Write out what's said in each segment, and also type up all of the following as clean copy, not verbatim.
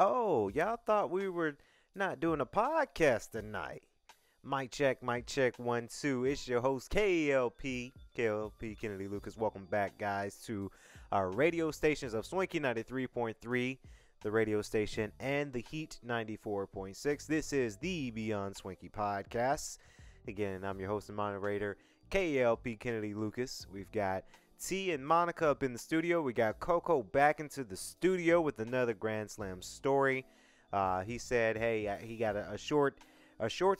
Oh, y'all thought we were not doing a podcast tonight. Mic check, 1, 2. It's your host, KLP Kennedy Lucas. Welcome back, guys, to our radio stations of Swanky 93.3, the radio station, and The Heat 94.6. This is the Beyond Swanky Podcast. Again, I'm your host and moderator, KLP Kennedy Lucas. We've got T and Monica up in the studio. We got Coco back into the studio with another Grand Slam story. He said, hey, he got a short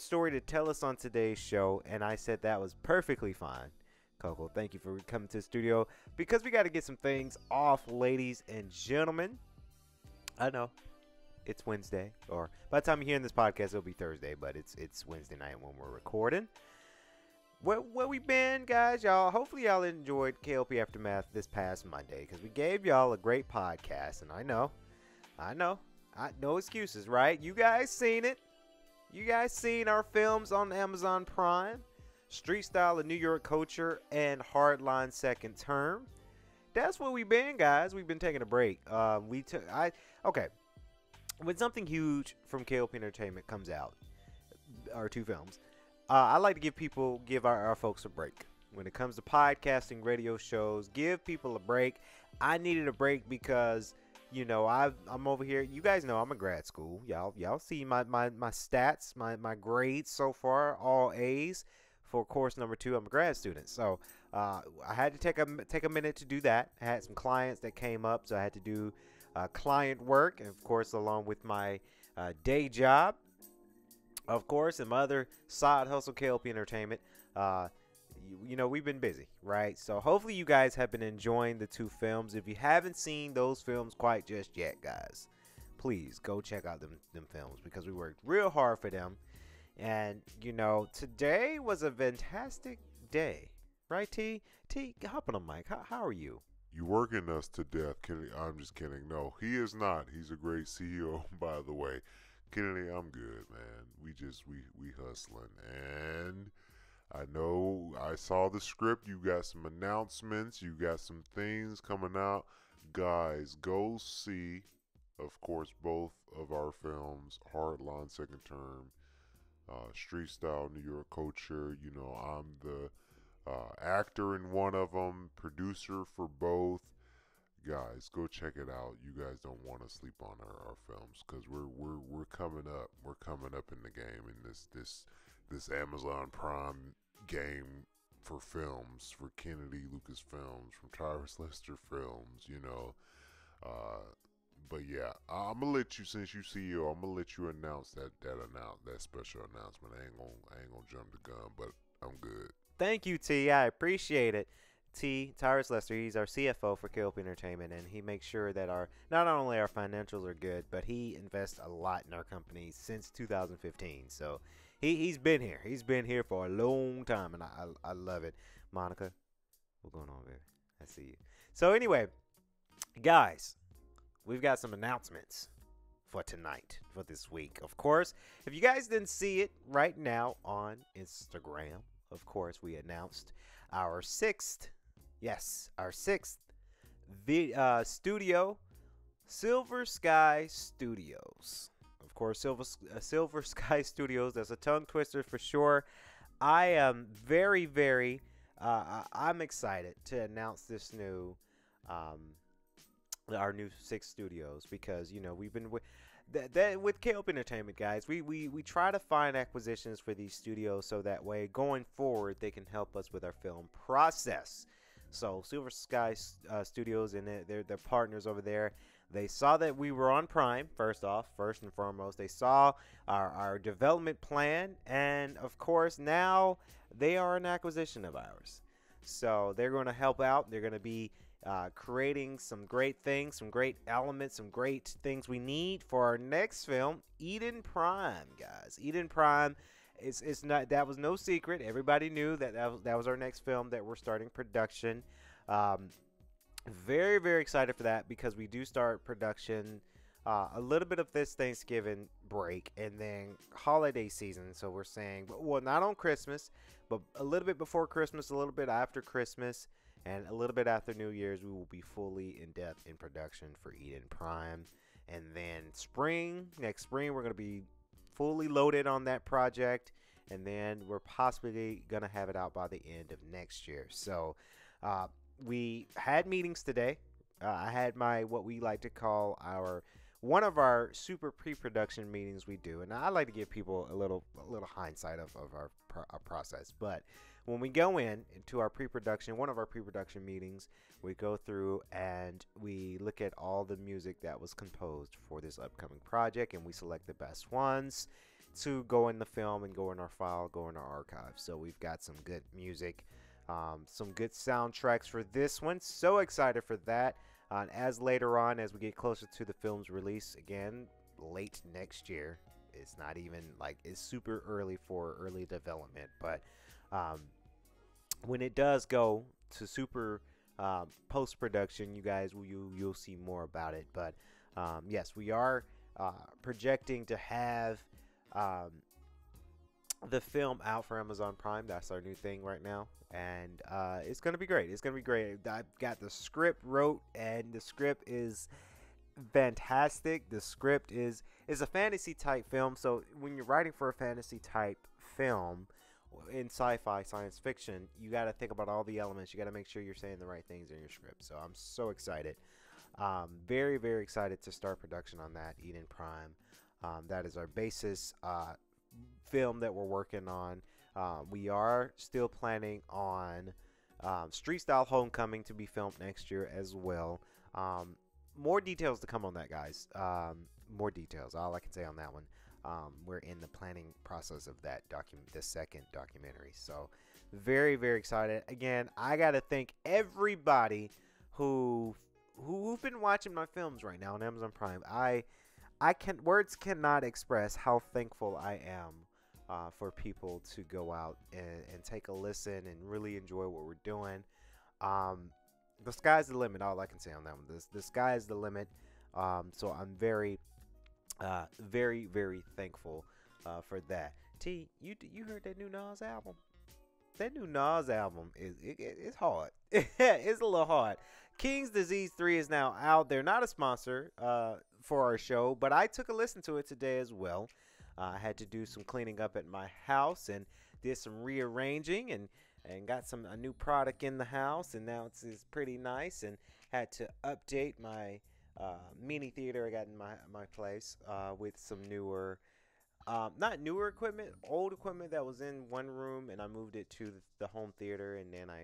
story to tell us on today's show, and I said that was perfectly fine. Coco, thank you for coming to the studio, because we got to get some things off, ladies and gentlemen. I know it's Wednesday, or by the time you're hearing this podcast, it'll be Thursday, but it's Wednesday night when we're recording. Where we been, guys? Y'all, hopefully y'all enjoyed KLP Aftermath this past Monday, because we gave y'all a great podcast, and I know, no excuses, right? You guys seen it. You guys seen our films on Amazon Prime, Street Style of New York Culture, and Hardline Second Term. That's where we been, guys. We've been taking a break. When something huge from KLP Entertainment comes out, our two films, I like to give our folks a break. When it comes to podcasting, radio shows, give people a break. I needed a break because, you know, I'm over here. You guys know I'm in grad school. Y'all see my stats, my grades so far, all A's for course number 2. I'm a grad student, so I had to take a minute to do that. I had some clients that came up, so I had to do client work, and of course, along with my day job, of course, and my other side hustle, KLP Entertainment. You know, we've been busy, right? So hopefully you guys have been enjoying the two films. If you haven't seen those films quite just yet, guys, please go check out them films, because we worked real hard for them. And, you know, today was a fantastic day, right, T, hop on the mic. How are you? You working us to death, Kennedy. I'm just kidding. No, he is not. He's a great CEO, by the way. Kennedy, I'm good, man. We hustling, and I know I saw the script. You got some announcements. You got some things coming out. Guys, go see, of course, both of our films, Hardline Second Term, Street Style New York Culture. You know, I'm the actor in one of them, producer for both. Guys, go check it out. You guys don't want to sleep on our films, because we're coming up. We're coming up in the game in this Amazon Prime game for films, for Kennedy Lucas films, from Tyrus Lester films, you know. But yeah, I'm gonna let you, since you CEO, I'm gonna let you announce that special announcement. I ain't gonna jump the gun, but I'm good. Thank you, T. I appreciate it. Tyrus Lester, he's our CFO for KLP Entertainment, and he makes sure that not only our financials are good, but he invests a lot in our company since 2015. So he's been here. He's been here for a long time, and I love it. Monica, what's going on, baby? I see you. So anyway, guys, we've got some announcements for tonight, for this week. Of course, if you guys didn't see it right now on Instagram, of course, we announced our sixth studio, Silver Sky Studios. Of course, Silver Sky Studios. That's a tongue twister for sure. I am very, very. I'm excited to announce this new, our new 6 studios, because you know we've been with KLP Entertainment, guys. We try to find acquisitions for these studios, so that way going forward they can help us with our film process. So Silver Sky Studios and their partners over there, they saw that we were on Prime, first and foremost. They saw our development plan, and of course now they are an acquisition of ours. So they're going to help out. They're going to be creating some great things, some great elements, some great things we need for our next film, Eden Prime, guys. Eden Prime. It's not, that was no secret. Everybody knew that was our next film that we're starting production. Very, very excited for that, because we do start production a little bit of this Thanksgiving break and then holiday season. So we're saying, well, not on Christmas, but a little bit before Christmas, a little bit after Christmas, and a little bit after New Year's, we will be fully in depth in production for Eden Prime. And then next spring, we're going to be fully loaded on that project. And then we're possibly going to have it out by the end of next year. So we had meetings today. I had what we like to call one of our super pre-production meetings we do. And I like to give people a little hindsight of our process. But when we go into our pre-production, one of our pre-production meetings, we go through and we look at all the music that was composed for this upcoming project. And we select the best ones to go in the film and go in our file, go in our archive. So we've got some good music, some good soundtracks for this one. So excited for that. And as later on, as we get closer to the film's release, again, late next year, it's not even like it's super early for early development. But when it does go to super post-production, you guys, you'll see more about it. But yes, we are projecting to have the film out for Amazon Prime. That's our new thing right now, and it's gonna be great. I've got the script wrote, and the script is fantastic. The script is a fantasy type film, so when you're writing for a fantasy type film in sci-fi, science fiction, you got to think about all the elements. You got to make sure you're saying the right things in your script. So I'm so excited, very, very excited to start production on that. Eden Prime, that is our basis film that we're working on. We are still planning on Street Style Homecoming to be filmed next year as well. More details to come on that, guys. More details, all I can say on that one. We're in the planning process of that the second documentary. So very, very excited. Again, I gotta thank everybody who've been watching my films right now on Amazon Prime. Words cannot express how thankful I am for people to go out and take a listen and really enjoy what we're doing. The sky's the limit. All I can say on that one, the sky is the limit. So I'm very, very, very thankful for that. T, you heard that new Nas album? That new Nas album it's hard. It's a little hard. King's Disease III is now out there. Not a sponsor for our show, but I took a listen to it today as well. I had to do some cleaning up at my house and did some rearranging and got a new product in the house, and now it's pretty nice, and had to update my mini theater I got in my place with some newer not newer equipment, old equipment that was in one room, and I moved it to the home theater, and then I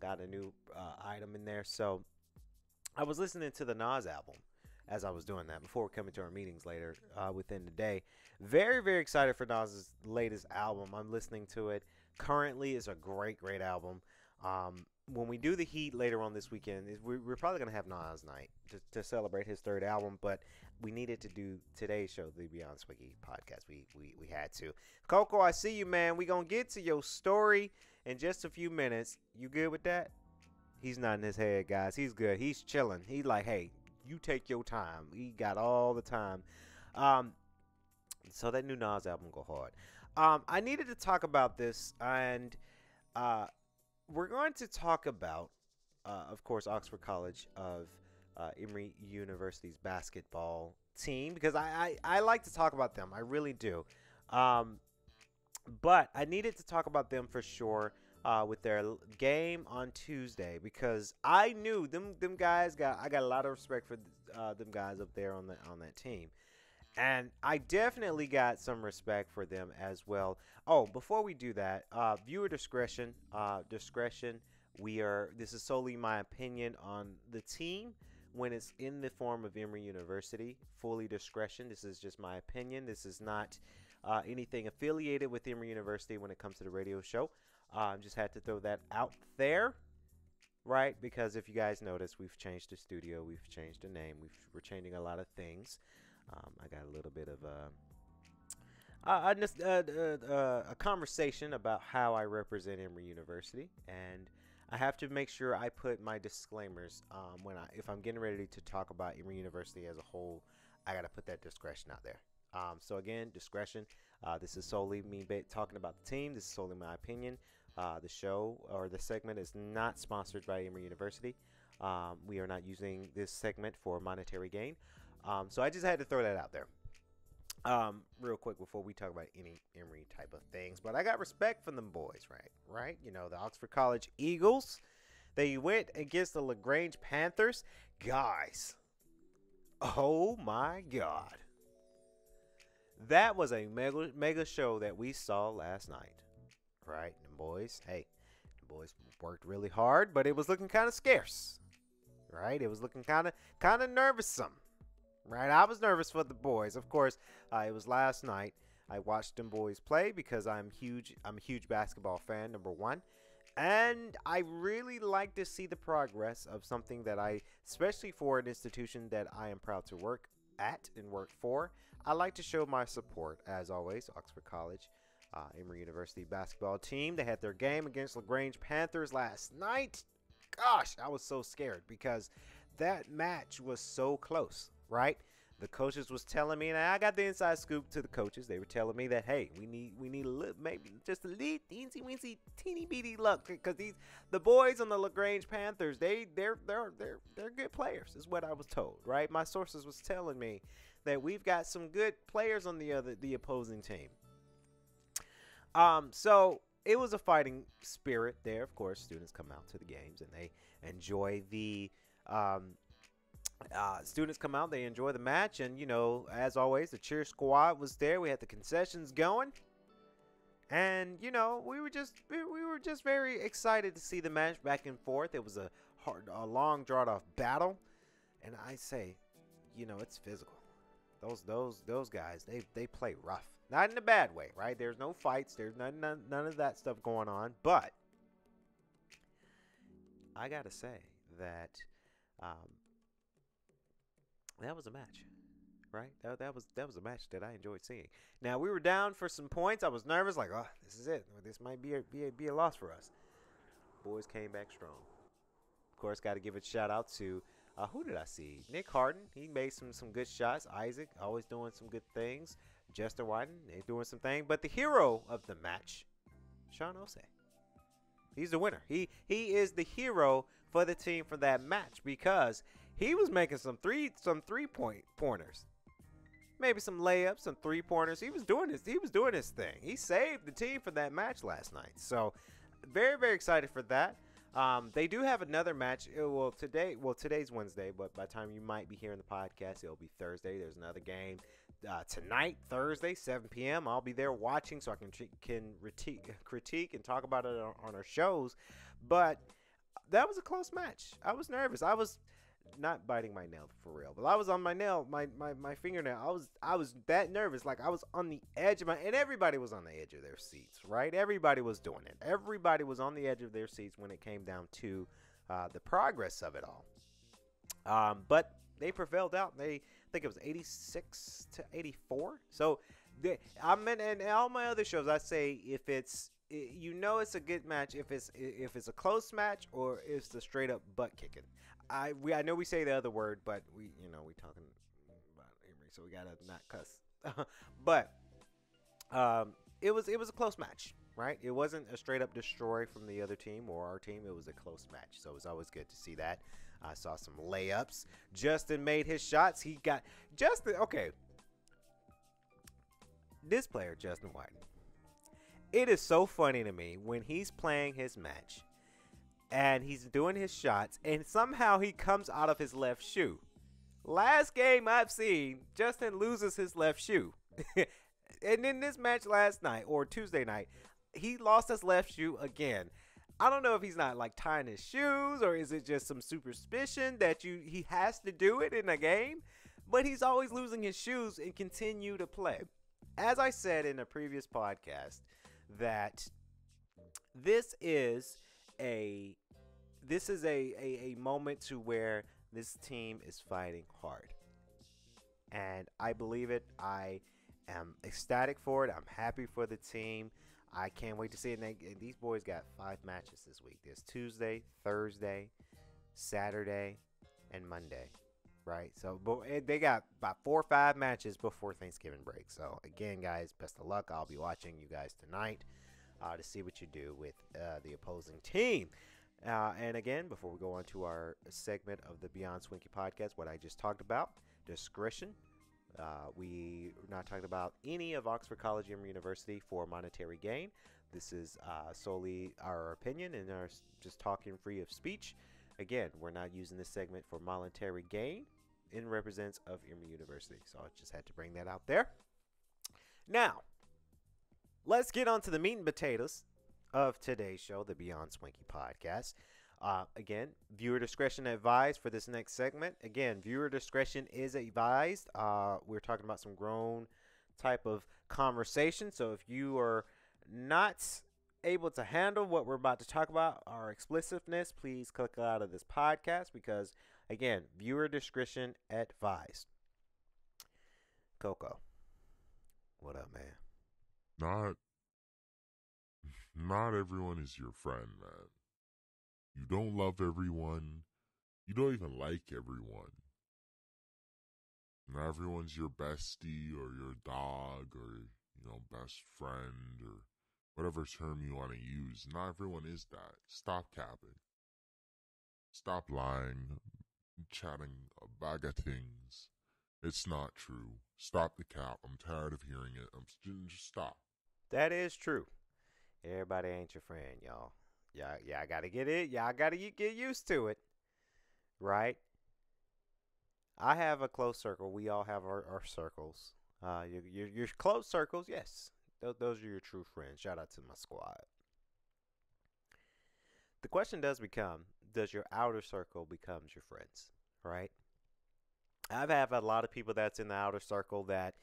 got a new item in there. So I was listening to the Nas album as I was doing that before coming to our meetings later within the day. Very, very excited for Nas's latest album. I'm listening to it currently. It's a great, great album. When we do The Heat later on this weekend, we're probably going to have Nas Night to celebrate his third album, but we needed to do today's show, the Beyond Swanky Podcast. We had to. Coco, I see you, man. We're going to get to your story in just a few minutes. You good with that? He's not in his head, guys. He's good. He's chilling. He's like, hey, you take your time. He got all the time. So that new Nas album go hard. I needed to talk about this, and we're going to talk about, of course, Oxford College of Emory University's basketball team, because I like to talk about them. I really do. But I needed to talk about them for sure with their game on Tuesday, because I knew them guys I got a lot of respect for them guys up there on that team. And I definitely got some respect for them as well. Oh, before we do that, viewer discretion. This is solely my opinion on the team when it's in the form of Emory University. Fully discretion. This is just my opinion. This is not anything affiliated with Emory University when it comes to the radio show. Just had to throw that out there. Right, because if you guys notice, we've changed the studio, we've changed the name, we're changing a lot of things. I got a little bit of a conversation about how I represent Emory University, and I have to make sure I put my disclaimers if I'm getting ready to talk about Emory University as a whole. I got to put that discretion out there. So again, discretion. This is solely me talking about the team. This is solely my opinion. The show or the segment is not sponsored by Emory University. We are not using this segment for monetary gain. So I just had to throw that out there real quick before we talk about any Emory type of things. But I got respect from them boys, right? You know, the Oxford College Eagles, they went against the LaGrange Panthers. Guys, oh my God. That was a mega show that we saw last night, right? And boys, hey, the boys worked really hard, but it was looking kind of scarce, right? It was looking kind of nervous-some, right? I was nervous for the boys. Of course, it was last night. I watched them boys play because I'm a huge basketball fan, number one. And I really like to see the progress of something that I, especially for an institution that I am proud to work at and work for. I like to show my support, as always. Oxford College, Emory University basketball team. They had their game against LaGrange Panthers last night. Gosh, I was so scared because that match was so close, right? The coaches was telling me, and I got the inside scoop to the coaches. They were telling me that, hey, we need a little, maybe just a little teensy-weensy, teeny-beety luck, because the boys on the LaGrange Panthers, they're good players, is what I was told, right? My sources was telling me that we've got some good players on the opposing team. So it was a fighting spirit there. Of course, students come out to the games and they enjoy the. Students come out, they enjoy the match, and you know, as always, the cheer squad was there. We had the concessions going, and you know, we were just very excited to see the match back and forth. It was a long drawn-out battle, and I say, you know, it's physical. Those guys, they play rough, not in a bad way, right? There's no fights, there's none of that stuff going on, but I gotta say that. That was a match, right? That was a match that I enjoyed seeing. Now, we were down for some points. I was nervous, like, oh, this is it. This might be a loss for us. Boys came back strong. Of course, got to give a shout out to who did I see? Nick Harden. He made some good shots. Isaac always doing some good things. Justin Wyden, they doing some things. But the hero of the match, Sean Osei. He's the winner. He is the hero for the team for that match because he was making some three-pointers. Maybe some layups, some three-pointers. He was doing his thing. He saved the team for that match last night. So very, very excited for that. They do have another match. Today's Wednesday, but by the time you might be hearing the podcast, it'll be Thursday. There's another game tonight, Thursday, 7 p.m. I'll be there watching so I can critique and talk about it on our shows. But that was a close match. I was nervous. I was not biting my nail for real, but I was on my nail, my fingernail. I was that nervous. Like I was on the edge of and everybody was on the edge of their seats, right? Everybody was doing it. Everybody was on the edge of their seats when it came down to the progress of it all. But they prevailed out. They I think it was 86 to 84. So and all my other shows, I say if it's, you know, it's a good match if it's a close match or if it's a straight up butt kicking. I know we say the other word, but we talking about Emory, so we gotta not cuss. But it was a close match, right? It wasn't a straight up destroy from the other team or our team. It was a close match, so it was always good to see that. I saw some layups. Justin made his shots. He got Justin. Okay, this player Justin White. It is so funny to me when he's playing his match and he's doing his shots and somehow he comes out of his left shoe. Last game I've seen, Justin loses his left shoe. And in this match last night or Tuesday night, he lost his left shoe again. I don't know if he's not like tying his shoes or is it just some superstition that he has to do it in a game, but he's always losing his shoes and continue to play. As I said in a previous podcast, that this is a moment to where this team is fighting hard, and I believe it. I am ecstatic for it. I'm happy for the team. I can't wait to see it. And these boys got 5 matches this week. There's Tuesday, Thursday, Saturday, and Monday, right? So but they got about 4 or 5 matches before Thanksgiving break. So again, guys, best of luck. I'll be watching you guys tonight to see what you do with the opposing team. And again, before we go on to our segment of the Beyond Swanky podcast, what I just talked about, discretion. We're not talking about any of Oxford College Emory University for monetary gain. This is solely our opinion and our just talking free of speech. Again, we're not using this segment for monetary gain in represents of Emory University. So I just had to bring that out there. Now, let's get on to the meat and potatoes of today's show, the Beyond Swanky Podcast. Again, viewer discretion advised for this next segment. Again, viewer discretion is advised. We're talking about some grown type of conversation. So if you are not able to handle what we're about to talk about, our explicitness, please click out of this podcast because, again, viewer discretion advised. Coco, what up, man? Not everyone is your friend, man. You don't love everyone. You don't even like everyone. Not everyone's your bestie or your dog or, you know, best friend or whatever term you want to use. Not everyone is that. Stop capping. Stop lying, chatting a bag of things. It's not true. Stop the cap. I'm tired of hearing it. Just stop. That is true. Everybody ain't your friend, y'all. Y'all gotta get it. Y'all gotta get used to it, right? I have a close circle. We all have our circles. Your close circles, yes. Those are your true friends. Shout out to my squad. The question does become, does your outer circle become your friends, right? I've had a lot of people that's in the outer circle that,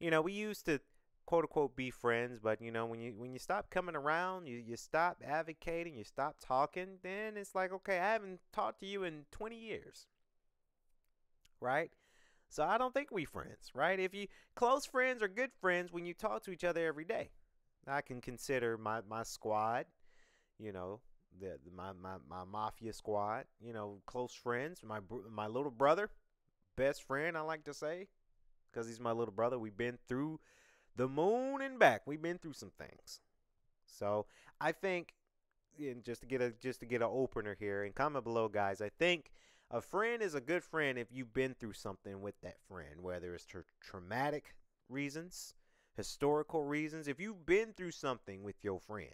you know, we used to quote unquote be friends, but you know, when you stop coming around, you stop advocating, you stop talking, then it's like, okay, I haven't talked to you in 20 years, right? So I don't think we friends, right? If you close friends or good friends when you talk to each other every day. I can consider my squad, you know, my mafia squad, you know, close friends. My little brother, best friend, I like to say, because he's my little brother. We've been through the moon and back. We've been through some things. So I think, and just to get an opener here, and comment below, guys, I think a friend is a good friend if you've been through something with that friend, whether it's traumatic reasons, historical reasons. If you've been through something with your friend,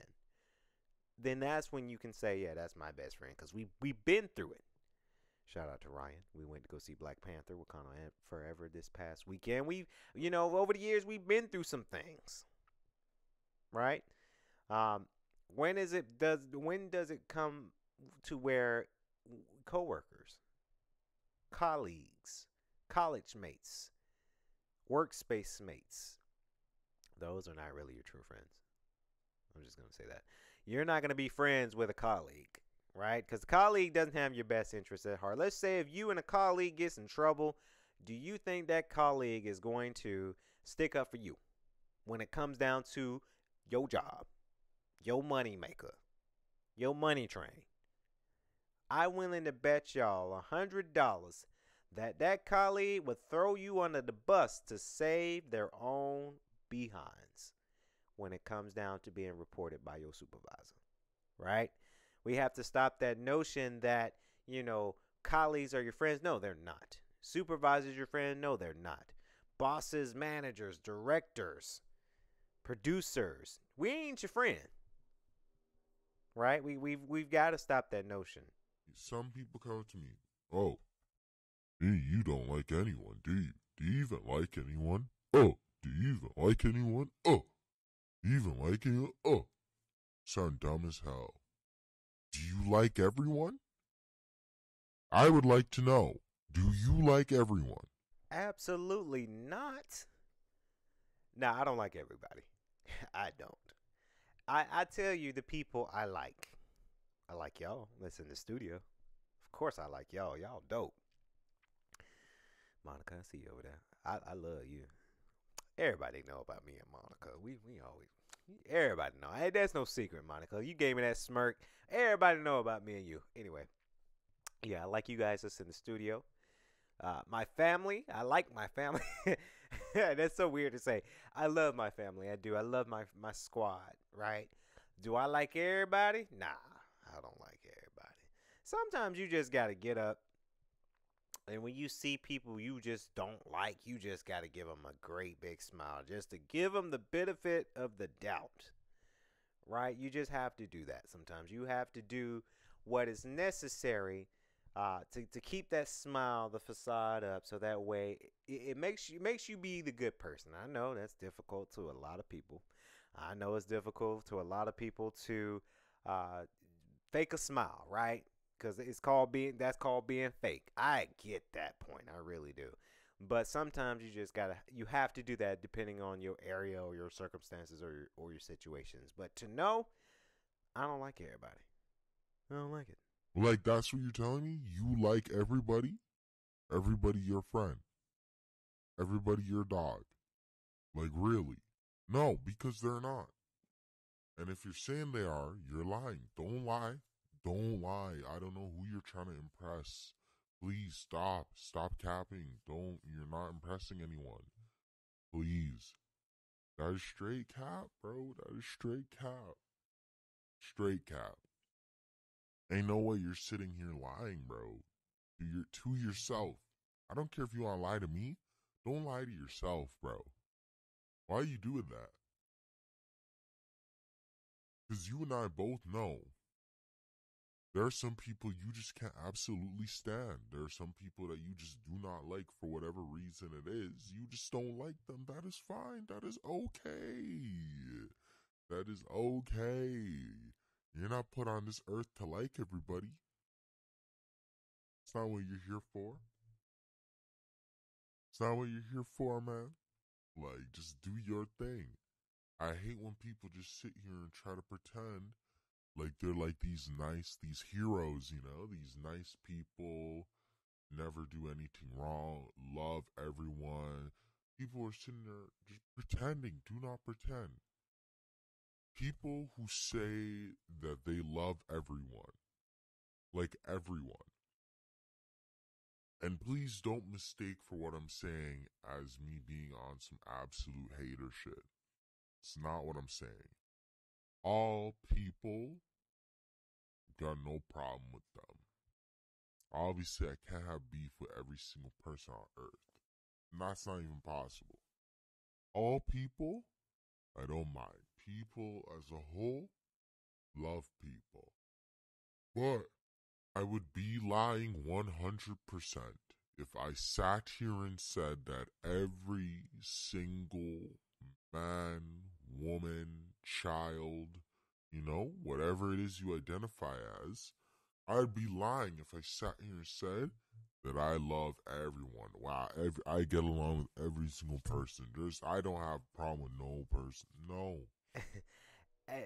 then that's when you can say, yeah, that's my best friend, because we've been through it. Shout out to Ryan. We went to go see Black Panther Wakanda Forever this past weekend. We've, you know, over the years, we've been through some things, right? When does it come to where coworkers, colleagues, college mates, workspace mates, those are not really your true friends? I'm just going to say that. You're not going to be friends with a colleague, right? Because the colleague doesn't have your best interest at heart. Let's say if you and a colleague gets in trouble, do you think that colleague is going to stick up for you when it comes down to your job, your money maker, your money train? I'm willing to bet y'all $100 that colleague would throw you under the bus to save their own behinds when it comes down to being reported by your supervisor, right? We have to stop that notion that, you know, colleagues are your friends. No, they're not. Supervisors your friend. No, they're not. Bosses, managers, directors, producers. We ain't your friend, right? We've got to stop that notion. Some people come to me, oh, you don't like anyone, do you? Do you even like anyone? Oh, do you even like anyone? Oh, do you even like anyone? Oh, sound dumb as hell. Do you like everyone? I would like to know, do you like everyone? Absolutely not. Nah, I don't like everybody. I don't. I tell you the people I like. I like y'all that's in the studio. Of course I like y'all. Y'all dope. Monica, I see you over there. I love you. Everybody know about me and Monica. We always, everybody know. Hey, that's no secret, Monica. You gave me that smirk. Everybody know about me and you. Anyway, yeah, I like you guys that's in the studio. My family, I like my family. That's so weird to say. I love my family. I do. I love my squad, right? Do I like everybody? Nah. I don't like everybody. Sometimes you just got to get up And when you see people you just don't like, you just got to give them a great big smile just to give them the benefit of the doubt, right? You just have to do that sometimes. You have to do what is necessary to keep that smile, the facade up, so that way it makes you be the good person. I know that's difficult to a lot of people. I know it's difficult to a lot of people to fake a smile, right? Because that's called being fake. I get that point. I really do. But sometimes you have to do that depending on your area or your circumstances or your situations. But to know, I don't like everybody. I don't like it. Like, that's what you're telling me? You like everybody? Everybody your friend? Everybody your dog? Like, really? No, because they're not. And if you're saying they are, you're lying. Don't lie. Don't lie. I don't know who you're trying to impress. Please stop. Stop capping. You're not impressing anyone. Please. That is straight cap, bro. That is straight cap. Straight cap. Ain't no way you're sitting here lying, bro. To yourself. I don't care if you want to lie to me. Don't lie to yourself, bro. Why are you doing that? Because you and I both know. There are some people you just can't absolutely stand. There are some people that you just do not like for whatever reason it is. You just don't like them. That is fine. That is okay. That is okay. You're not put on this earth to like everybody. It's not what you're here for. It's not what you're here for, man. Like, just do your thing. I hate when people just sit here and try to pretend like they're like these heroes, you know, these nice people, never do anything wrong, love everyone. People are sitting there just pretending. Do not pretend. People who say that they love everyone, like everyone. And please don't mistake for what I'm saying as me being on some absolute hater shit. It's not what I'm saying. All people, got no problem with them. Obviously, I can't have beef with every single person on earth. And that's not even possible. All people, I don't mind. People as a whole, love people. But I would be lying 100% if I sat here and said that every single man, woman, child, you know, whatever it is you identify as, I'd be lying if I sat here and said that I love everyone. Wow, I get along with every single person. I don't have a problem with no person. No.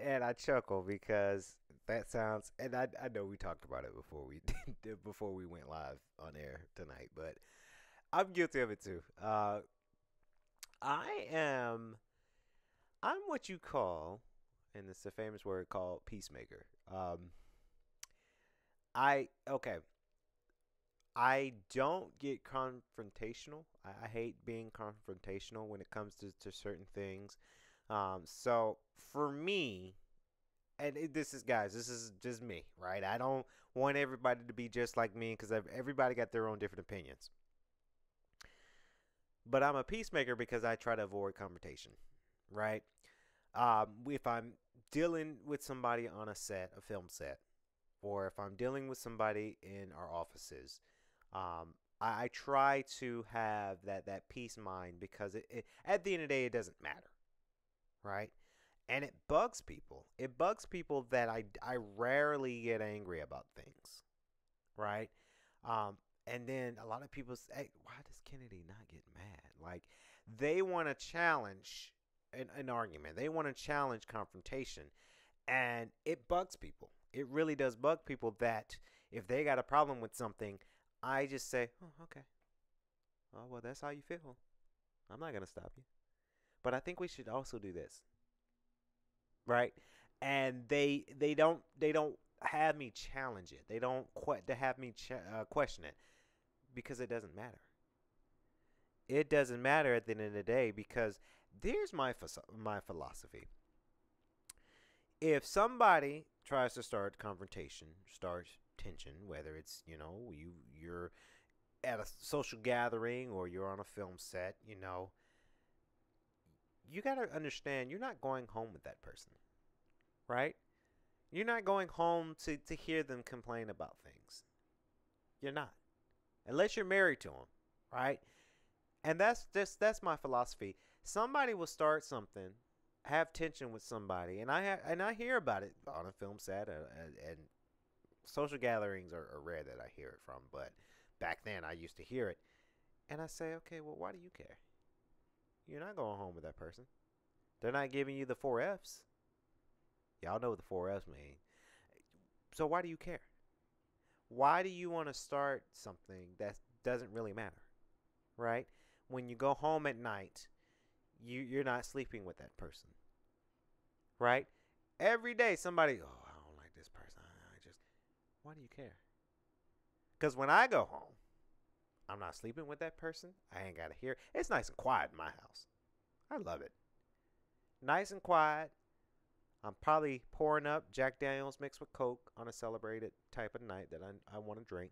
And I chuckle because that sounds, and I know we talked about it before we went live on air tonight, but I'm guilty of it too. I'm what you call, and it's a famous word called peacemaker. I don't get confrontational. I hate being confrontational when it comes to certain things. So for me, and this is just me, right? I don't want everybody to be just like me because everybody got their own different opinions. But I'm a peacemaker because I try to avoid confrontation, right? If I'm dealing with somebody on a set, a film set, or if I'm dealing with somebody in our offices, I try to have that peace mind because it at the end of the day, it doesn't matter, right? And it bugs people. It bugs people that I rarely get angry about things, right? And then a lot of people say, why does Kennedy not get mad? Like, they want to challenge an argument. They want to challenge confrontation. And it bugs people. It really does bug people that if they got a problem with something, I just say, oh, okay. Oh, well, that's how you feel. I'm not going to stop you. But I think we should also do this. Right? And they don't have me challenge it. They don't have me question it. Because it doesn't matter. It doesn't matter at the end of the day, because there's my philosophy. If somebody tries to start confrontation, start tension, whether it's, you know, you're at a social gathering or you're on a film set, you know, you got to understand you're not going home with that person, right? You're not going home to hear them complain about things. You're not. Unless you're married to them, right? And that's my philosophy. Somebody will start something, have tension with somebody, and I hear about it on a film set, and social gatherings are rare that I hear it from, but back then I used to hear it, and I say, okay, well, why do you care? You're not going home with that person. They're not giving you the 4 F's. Y'all know what the 4 F's mean. So why do you care? Why do you want to start something that doesn't really matter, right? When you go home at night, you're not sleeping with that person, right? Every day somebody, oh, I don't like this person. I just, why do you care? Because when I go home, I'm not sleeping with that person. I ain't got to hear. It's nice and quiet in my house. I love it. Nice and quiet. I'm probably pouring up Jack Daniels mixed with Coke on a celebrated type of night that I want to drink.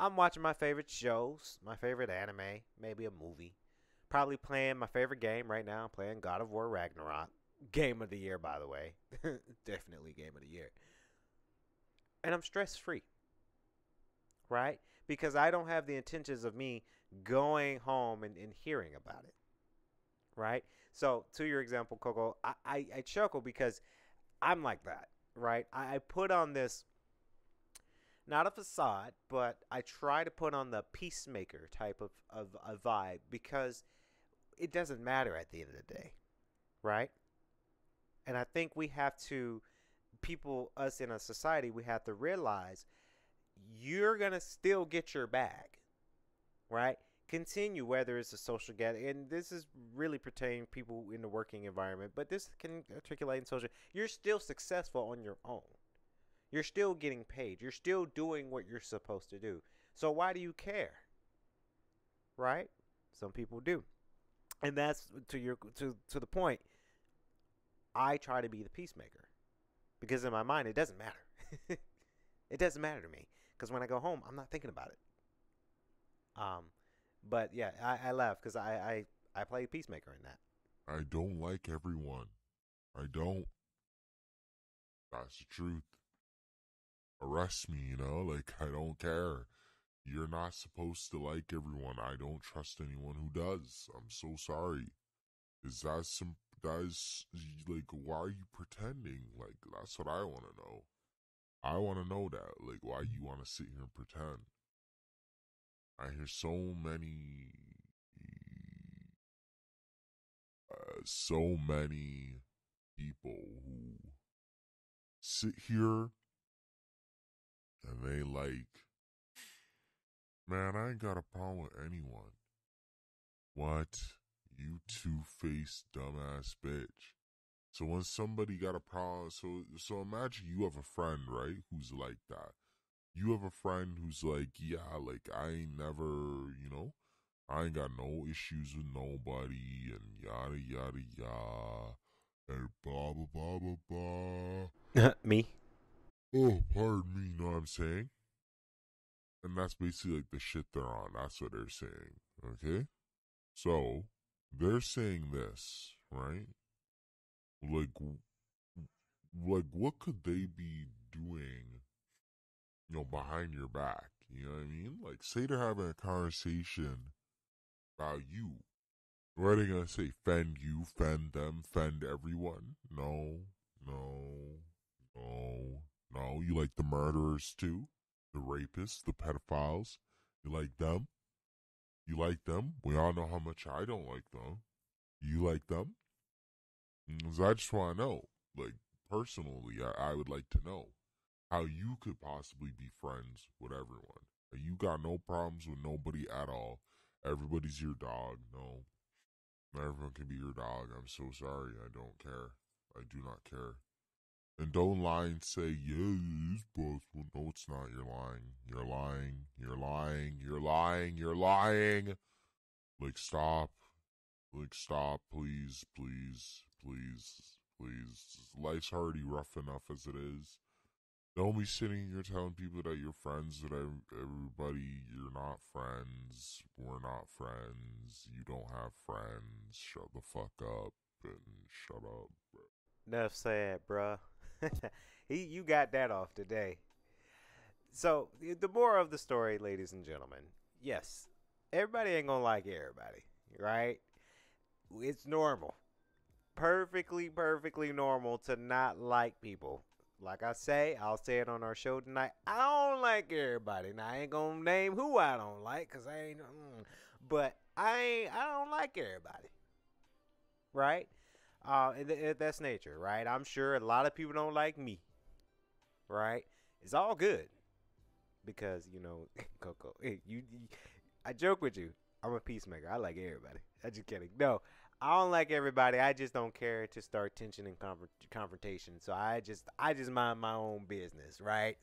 I'm watching my favorite shows, my favorite anime, maybe a movie. Probably playing my favorite game right now. I'm playing God of War Ragnarok. Game of the year, by the way. Definitely game of the year. And I'm stress-free, right? Because I don't have the intentions of me going home and hearing about it. Right? So to your example, Coco, I chuckle because I'm like that, right? I put on this, not a facade, but I try to put on the peacemaker type of a vibe because it doesn't matter at the end of the day, right? And I think we have to, us in a society, we have to realize you're going to still get your bag, right? Continue, whether it's a social gathering, and this is really pertaining to people in the working environment, but this can articulate in social. You're still successful on your own. You're still getting paid. You're still doing what you're supposed to do. So why do you care? Right? Some people do, and that's to the point. I try to be the peacemaker because in my mind it doesn't matter. It doesn't matter to me because when I go home, I'm not thinking about it. But yeah, I laugh because I play peacemaker in that. I don't like everyone. I don't. That's the truth. Arrest me, you know? Like, I don't care. You're not supposed to like everyone. I don't trust anyone who does. I'm so sorry. Is that like, why are you pretending? Like, that's what I want to know. I want to know that. Like, why you want to sit here and pretend? I hear so many people who sit here and they like, man, I ain't got a problem with anyone. What? You two-faced dumbass bitch. So when somebody got a problem, so imagine you have a friend, right, who's like that. You have a friend who's like, yeah, like, I ain't never, you know, I ain't got no issues with nobody, and yada, yada, yada, and blah, blah, blah, blah, blah. Me? Oh, pardon me, you know what I'm saying? And that's basically, like, the shit they're on. That's what they're saying, okay? So, they're saying this, right? Like, what could they be doing, you know, behind your back, you know what I mean? Like, say they're having a conversation about you. What are they going to say? Fend you, fend them, fend everyone? No. You like the murderers too? The rapists, the pedophiles? You like them? You like them? We all know how much I don't like them. You like them? So I just want to know. Like, personally, I would like to know how you could possibly be friends with everyone. You got no problems with nobody at all. Everybody's your dog. No. Not everyone can be your dog. I'm so sorry. I don't care. I do not care. And don't lie and say, yeah, it's possible. No, it's not. You're lying. You're lying. You're lying. You're lying. You're lying. Like, stop. Like, stop. Please, please, please, please. Life's already rough enough as it is. Don't be sitting here telling people that you're friends, that everybody, you're not friends, we're not friends, you don't have friends, shut the fuck up, and shut up, bro. Enough said, bruh. You got that off today. So, the moral of the story, ladies and gentlemen, yes, everybody ain't gonna like everybody, right? It's normal. Perfectly normal to not like people. Like I say, I'll say it on our show tonight. I don't like everybody. Now, I ain't going to name who I don't like because I ain't. But I don't like everybody. Right? That's nature, right? I'm sure a lot of people don't like me. Right? It's all good. Because, you know, Coco, I joke with you. I'm a peacemaker. I like everybody. I'm just kidding. No. I don't like everybody. I just don't care to start tension and confrontation. So I just mind my own business, right?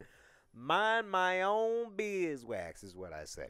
Mind my own beeswax is what I say.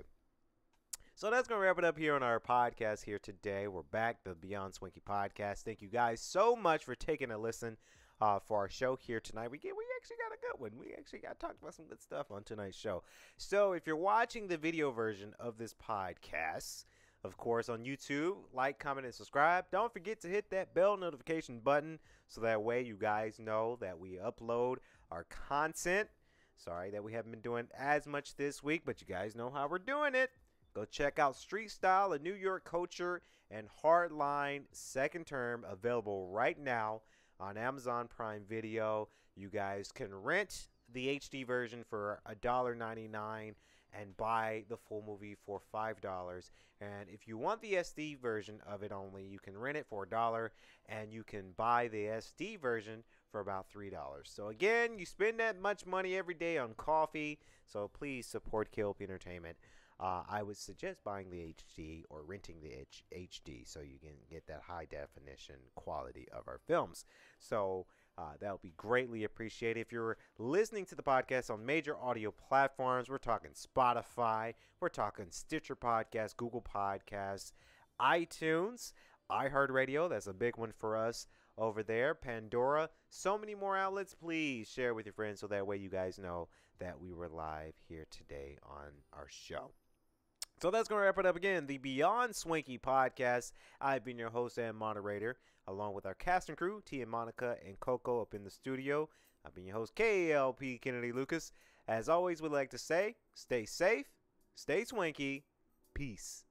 So that's going to wrap it up here on our podcast here today. We're back, the Beyond Swanky Podcast. Thank you guys so much for taking a listen for our show here tonight. We actually got a good one. We actually got talked about some good stuff on tonight's show. So if you're watching the video version of this podcast, of course, on YouTube, like, comment, and subscribe. Don't forget to hit that bell notification button so that way you guys know that we upload our content. Sorry that we haven't been doing as much this week, but you guys know how we're doing it. Go check out Street Style, a New York Culture, and Hardline Second Term, available right now on Amazon Prime Video. You guys can rent the HD version for $1.99. and buy the full movie for $5. And if you want the SD version of it only, you can rent it for $1, and you can buy the SD version for about $3. So again, you spend that much money every day on coffee, so please support KLP Entertainment. I would suggest buying the HD or renting the HD so you can get that high definition quality of our films. So that would be greatly appreciated. If you're listening to the podcast on major audio platforms, we're talking Spotify, we're talking Stitcher Podcasts, Google Podcasts, iTunes, iHeart Radio. That's a big one for us over there. Pandora, so many more outlets. Please share with your friends so that way you guys know that we were live here today on our show. So that's going to wrap it up again, the Beyond Swanky Podcast. I've been your host and moderator, along with our cast and crew, T and Monica and Coco up in the studio. I've been your host, KLP Kennedy Lucas. As always, we'd like to say, stay safe, stay swanky, peace.